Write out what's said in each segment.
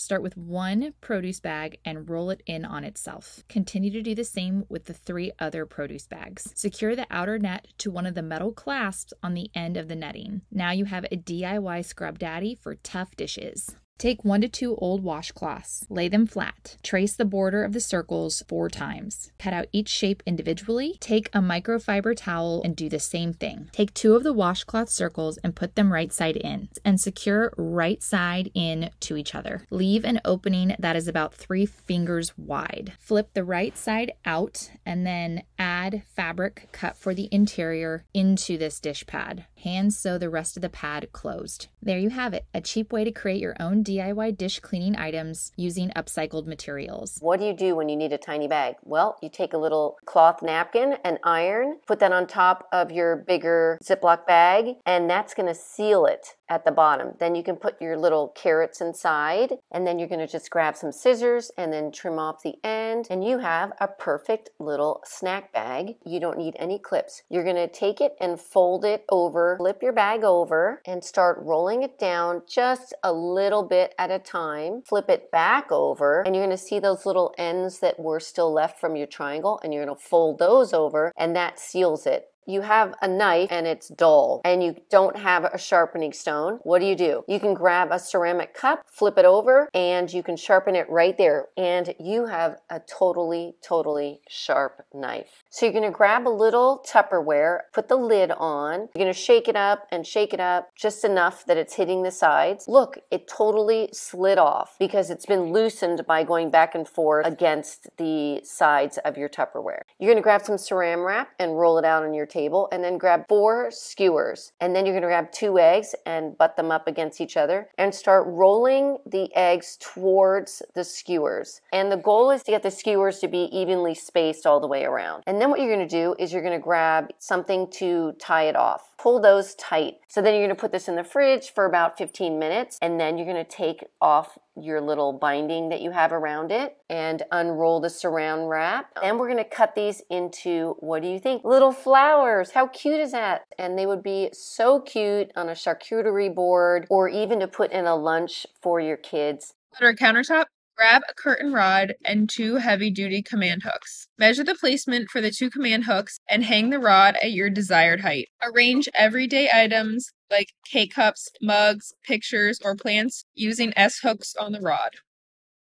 Start with one produce bag and roll it in on itself. Continue to do the same with the 3 other produce bags. Secure the outer net to one of the metal clasps on the end of the netting. Now you have a DIY Scrub Daddy for tough dishes. Take 1 to 2 old washcloths, lay them flat, trace the border of the circles 4 times, cut out each shape individually, take a microfiber towel and do the same thing. Take 2 of the washcloth circles and put them right side in and secure right side in to each other. Leave an opening that is about 3 fingers wide. Flip the right side out and then add fabric cut for the interior into this dish pad. Hand sew the rest of the pad closed. There you have it, a cheap way to create your own DIY dish cleaning items using upcycled materials. What do you do when you need a tiny bag? Well, you take a little cloth napkin and iron, put that on top of your bigger Ziploc bag, and that's gonna seal it at the bottom. Then you can put your little carrots inside, and then you're gonna just grab some scissors and then trim off the end, and you have a perfect little snack bag. You don't need any clips. You're gonna take it and fold it over, flip your bag over, and start rolling it down just a little bit at a time. Flip it back over, and you're gonna see those little ends that were still left from your triangle, and you're gonna fold those over, and that seals it. You have a knife and it's dull and you don't have a sharpening stone. What do? You can grab a ceramic cup, flip it over, and you can sharpen it right there. And you have a totally sharp knife. So you're gonna grab a little Tupperware, put the lid on, you're gonna shake it up just enough that it's hitting the sides. Look, it totally slid off because it's been loosened by going back and forth against the sides of your Tupperware. You're gonna grab some Saran Wrap and roll it out on your table, and then grab 4 skewers, and then you're gonna grab 2 eggs and butt them up against each other and start rolling the eggs towards the skewers. And the goal is to get the skewers to be evenly spaced all the way around. And then what you're gonna do is you're gonna grab something to tie it off. Pull those tight. So then you're gonna put this in the fridge for about 15 minutes, and then you're gonna take off your little binding that you have around it and unroll the Saran Wrap. And we're gonna cut these into, what do you think? Little flowers, how cute is that? And they would be so cute on a charcuterie board or even to put in a lunch for your kids. On our countertop, grab a curtain rod and 2 heavy-duty command hooks. Measure the placement for the 2 command hooks and hang the rod at your desired height. Arrange everyday items like K-cups, mugs, pictures, or plants using S-hooks on the rod.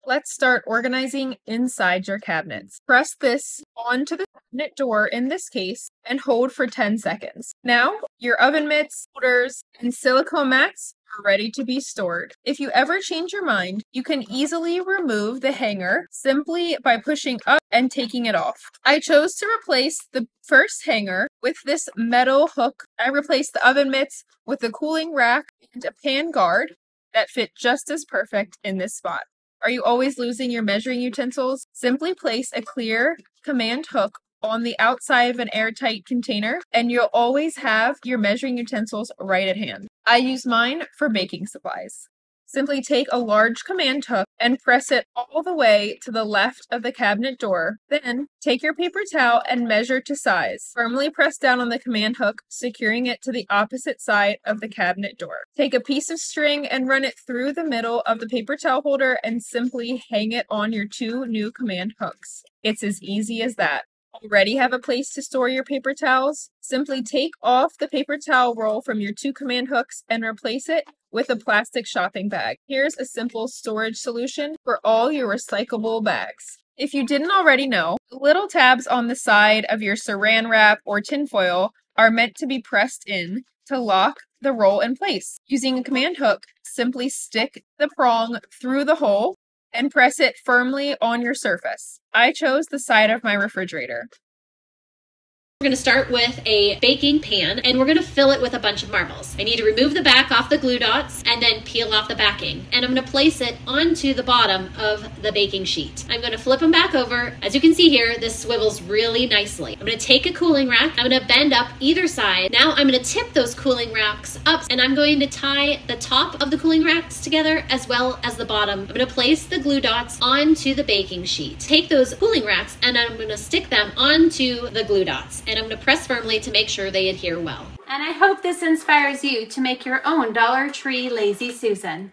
Let's start organizing inside your cabinets. Press this onto the cabinet door in this case and hold for 10 seconds. Now, your oven mitts, holders, and silicone mats ready to be stored. If you ever change your mind, you can easily remove the hanger simply by pushing up and taking it off. I chose to replace the first hanger with this metal hook. I replaced the oven mitts with a cooling rack and a pan guard that fit just as perfect in this spot. Are you always losing your measuring utensils? Simply place a clear command hook on the outside of an airtight container, and you'll always have your measuring utensils right at hand. I use mine for baking supplies. Simply take a large command hook and press it all the way to the left of the cabinet door. Then take your paper towel and measure to size. Firmly press down on the command hook, securing it to the opposite side of the cabinet door. Take a piece of string and run it through the middle of the paper towel holder and simply hang it on your 2 new command hooks. It's as easy as that. Already have a place to store your paper towels? Simply take off the paper towel roll from your 2 command hooks and replace it with a plastic shopping bag. Here's a simple storage solution for all your recyclable bags. If you didn't already know, the little tabs on the side of your Saran Wrap or tinfoil are meant to be pressed in to lock the roll in place. Using a command hook, simply stick the prong through the hole and press it firmly on your surface. I chose the side of my refrigerator. We're gonna start with a baking pan and we're gonna fill it with a bunch of marbles. I need to remove the back off the glue dots and then peel off the backing. And I'm gonna place it onto the bottom of the baking sheet. I'm gonna flip them back over. As you can see here, this swivels really nicely. I'm gonna take a cooling rack. I'm gonna bend up either side. Now I'm gonna tip those cooling racks up and I'm going to tie the top of the cooling racks together as well as the bottom. I'm gonna place the glue dots onto the baking sheet. Take those cooling racks and I'm gonna stick them onto the glue dots. And I'm going to press firmly to make sure they adhere well. And I hope this inspires you to make your own Dollar Tree Lazy Susan.